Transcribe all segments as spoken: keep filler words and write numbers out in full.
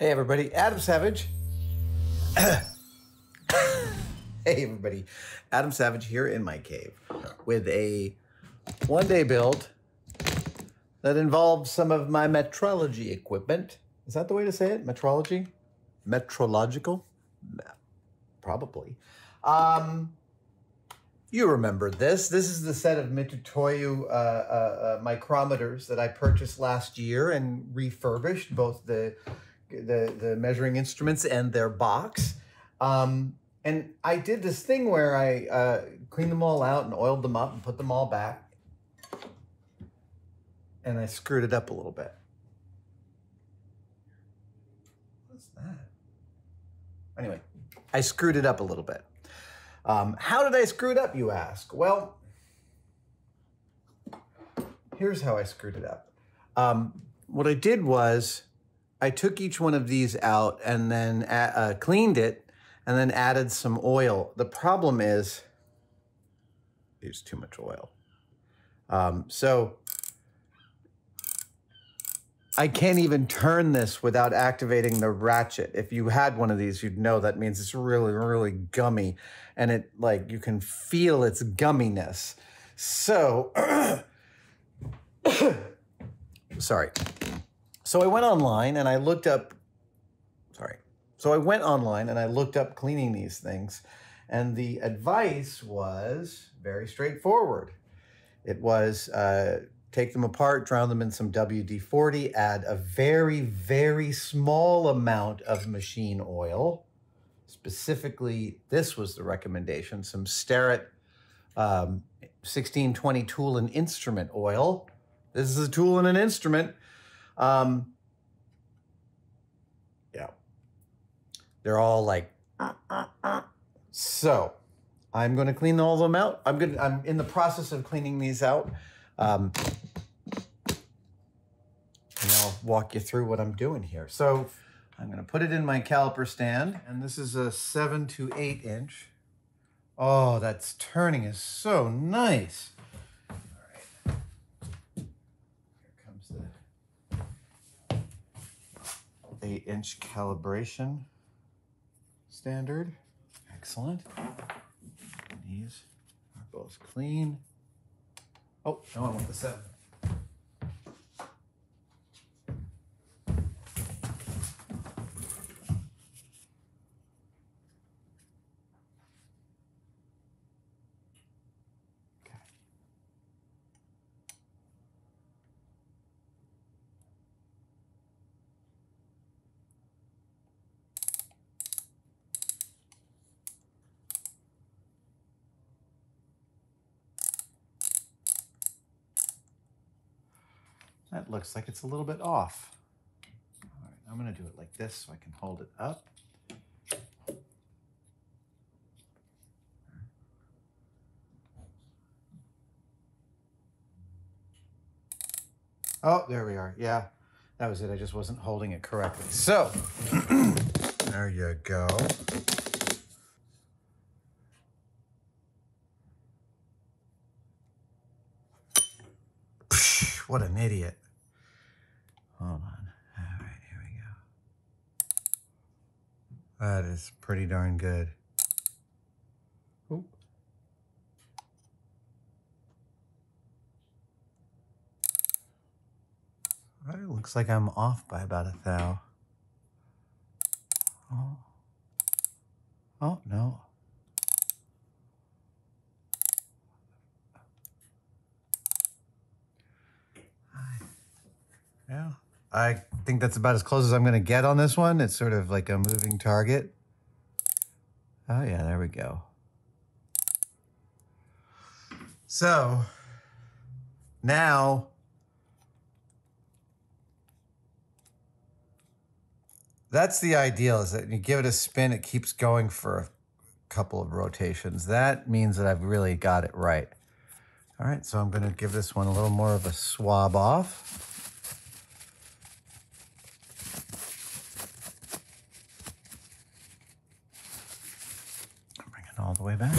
Hey everybody, Adam Savage. Hey everybody, Adam Savage here in my cave with a one day build that involves some of my metrology equipment. Is that the way to say it? Metrology? Metrological? Probably. Um, you remember this. This is the set of Mitutoyo uh, uh, uh, micrometers that I purchased last year and refurbished, both the The, the measuring instruments and their box. Um, and I did this thing where I uh, cleaned them all out and oiled them up and put them all back. And I screwed it up a little bit. What's that? Anyway, I screwed it up a little bit. Um, how did I screw it up, you ask? Well, here's how I screwed it up. Um, what I did was I took each one of these out and then uh, cleaned it and then added some oil. The problem is there's too much oil. Um, so I can't even turn this without activating the ratchet. If you had one of these, you'd know that means it's really, really gummy. And it, like, you can feel its gumminess. So, sorry. So I went online and I looked up, sorry. So I went online and I looked up cleaning these things, and the advice was very straightforward. It was uh, take them apart, drown them in some W D forty, add a very, very small amount of machine oil. Specifically, this was the recommendation, some Starrett um, sixteen twenty tool and instrument oil. This is a tool and an instrument. Um, yeah, they're all like, uh, uh, uh. So I'm going to clean all of them out. I'm going to, I'm in the process of cleaning these out. Um, and I'll walk you through what I'm doing here. So I'm going to put it in my caliper stand, and this is a seven to eight inch. Oh, that's turning is so nice. Eight inch calibration standard. Excellent. These are both clean. Oh, no, I want the seven. That looks like it's a little bit off. All right, I'm going to do it like this so I can hold it up. Oh, there we are. Yeah, that was it. I just wasn't holding it correctly. So, there you go. What an idiot. Hold on. All right, here we go. That is pretty darn good. Ooh. Well, it looks like I'm off by about a thou. Oh. Oh, no. Yeah, I think that's about as close as I'm going to get on this one. It's sort of like a moving target. Oh, yeah, there we go. So now that's the ideal, is that you give it a spin, it keeps going for a couple of rotations. That means that I've really got it right. All right, so I'm going to give this one a little more of a swab off. All the way back.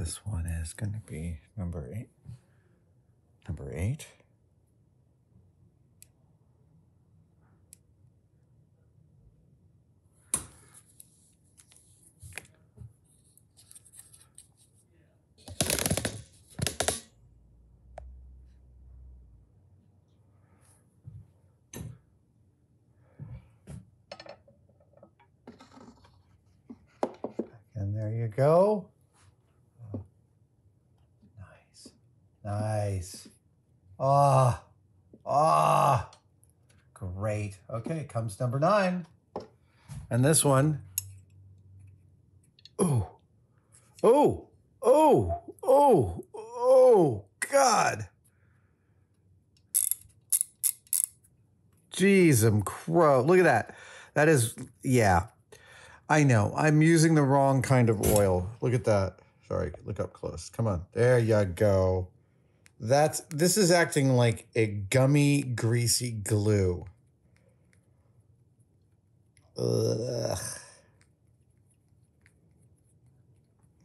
This one is going to be number eight. Number eight. And there you go. Oh, nice, nice. Ah, oh, ah, oh, great. Okay, comes number nine. And this one. Oh, oh, oh, oh, oh, God. Jeezum crow, look at that. That is, yeah. I know, I'm using the wrong kind of oil. Look at that. Sorry, look up close. Come on, there you go. That's, this is acting like a gummy, greasy glue. Ugh.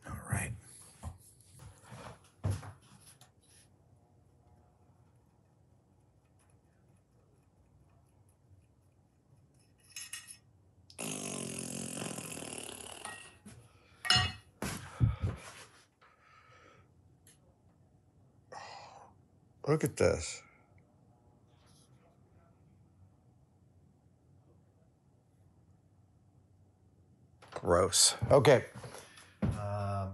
All right. Look at this. Gross. Okay. Um,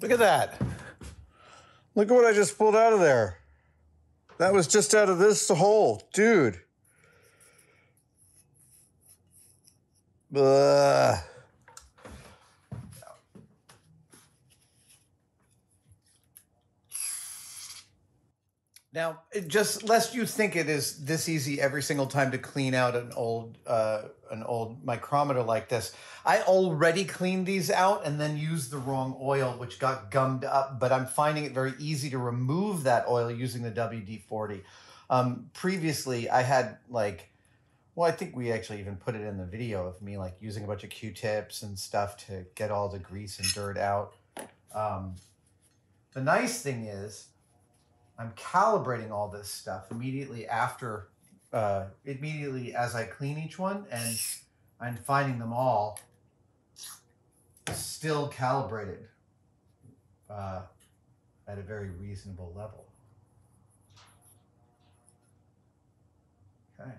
Look at that. Look at what I just pulled out of there. That was just out of this hole, dude. Ugh. Now, it just lest you think it is this easy every single time to clean out an old uh, an old micrometer like this, I already cleaned these out and then used the wrong oil, which got gummed up, but I'm finding it very easy to remove that oil using the W D forty. Um, previously, I had like, well, I think we actually even put it in the video of me like using a bunch of Q-tips and stuff to get all the grease and dirt out. Um, the nice thing is, I'm calibrating all this stuff immediately after, uh, immediately as I clean each one, and I'm finding them all still calibrated uh, at a very reasonable level. Okay.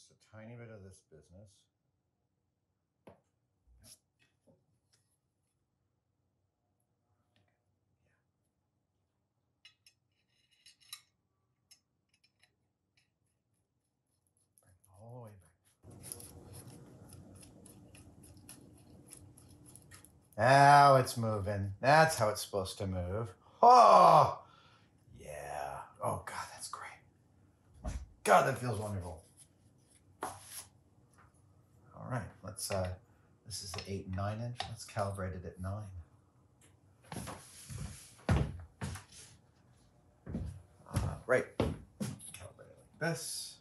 just a tiny bit of this business. Yeah. Yeah. Bring it all the way back. Now it's moving. That's how it's supposed to move. Oh, yeah. Oh, God, that's great. My God, that feels wonderful. All right, let's, uh, this is the eight and nine inch. Let's calibrate it at nine. Uh, right, calibrate it like this.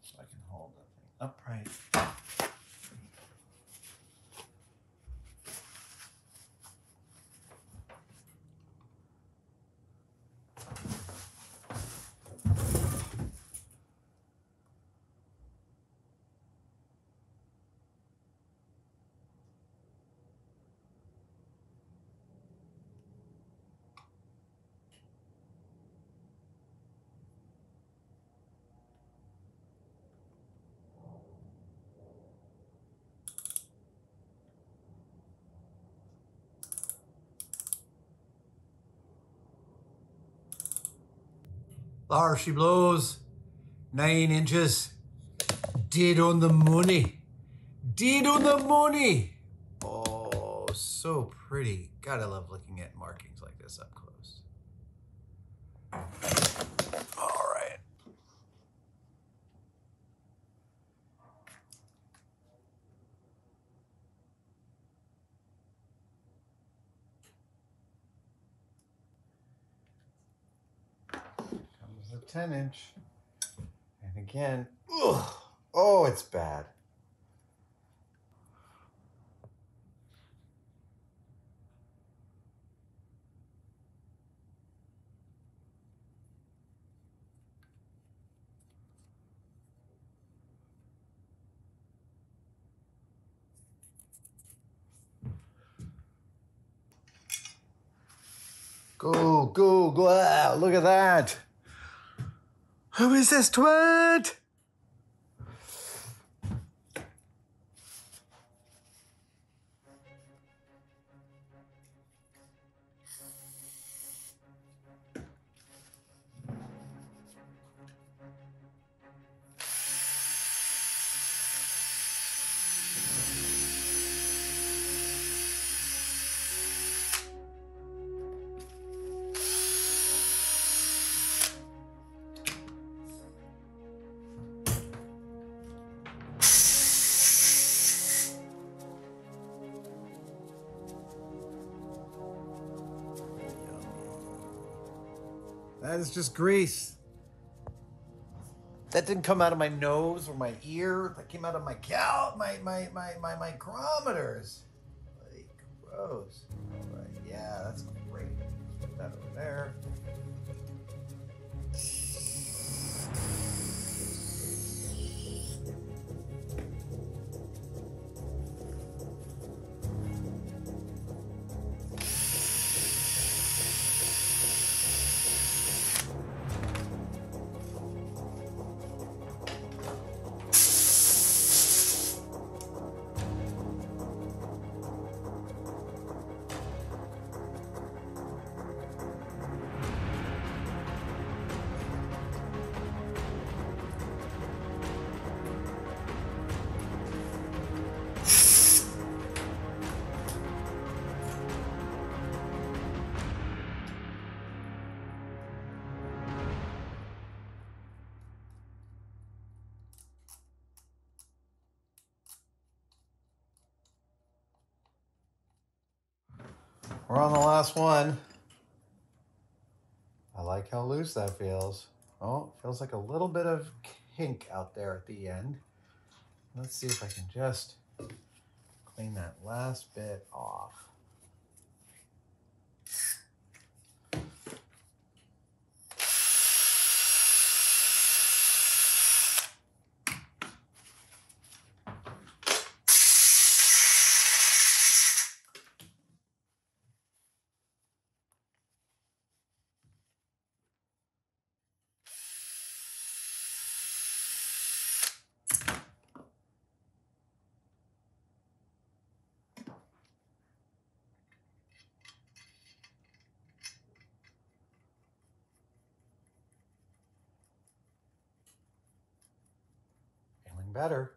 So I can hold the thing upright. There she blows, nine inches, dead on the money, dead on the money. Oh, so pretty. God, I love looking at markings like this up close. All right. The ten inch, and again, ugh, oh, it's bad. Go, go, go out, look at that. Who is this twat? That is just grease. That didn't come out of my nose or my ear. That came out of my cal, my, my, my, my micrometers. Like, gross. But yeah, that's great. Put that over there. We're on the last one. I like how loose that feels. Oh, feels like a little bit of kink out there at the end. Let's see if I can just clean that last bit off. better.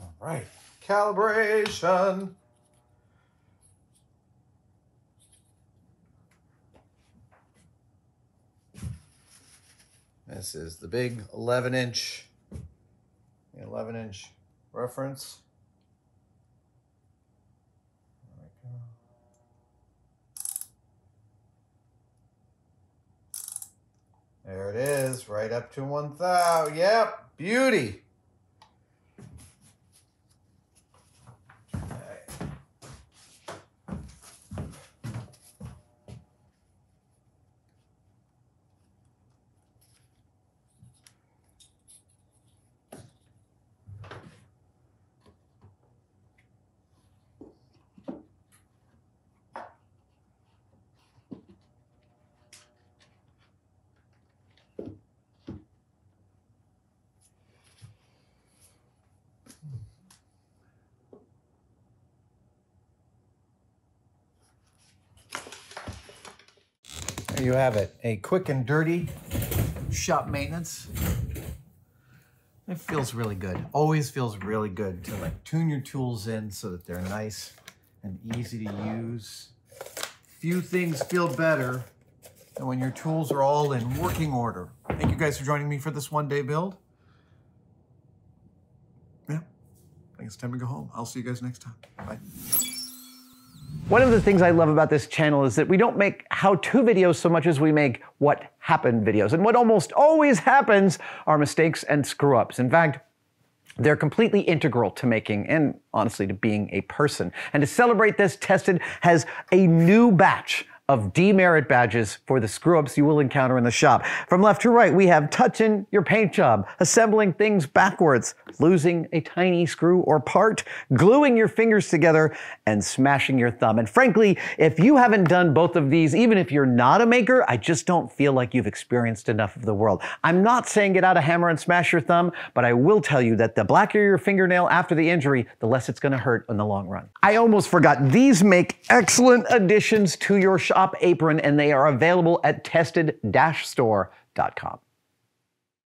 All right, calibration. This is the big eleven inch, eleven inch reference. There we go. There it is, right up to one thousand. Yep, beauty. You have it, a quick and dirty shop maintenance. It feels really good, always feels really good to like tune your tools in so that they're nice and easy to use. Few things feel better than when your tools are all in working order. Thank you guys for joining me for this one day build. Yeah, I think it's time to go home. I'll see you guys next time. Bye. One of the things I love about this channel is that we don't make how-to videos so much as we make what happened videos. And what almost always happens are mistakes and screw-ups. In fact, they're completely integral to making and honestly to being a person. And to celebrate this, Tested has a new batch of demerit badges for the screw-ups you will encounter in the shop. From left to right, we have touching your paint job, assembling things backwards, losing a tiny screw or part, gluing your fingers together, and smashing your thumb. And frankly, if you haven't done both of these, even if you're not a maker, I just don't feel like you've experienced enough of the world. I'm not saying get out a hammer and smash your thumb, but I will tell you that the blacker your fingernail after the injury, the less it's gonna hurt in the long run. I almost forgot, these make excellent additions to your shop apron, and they are available at tested dash store dot com.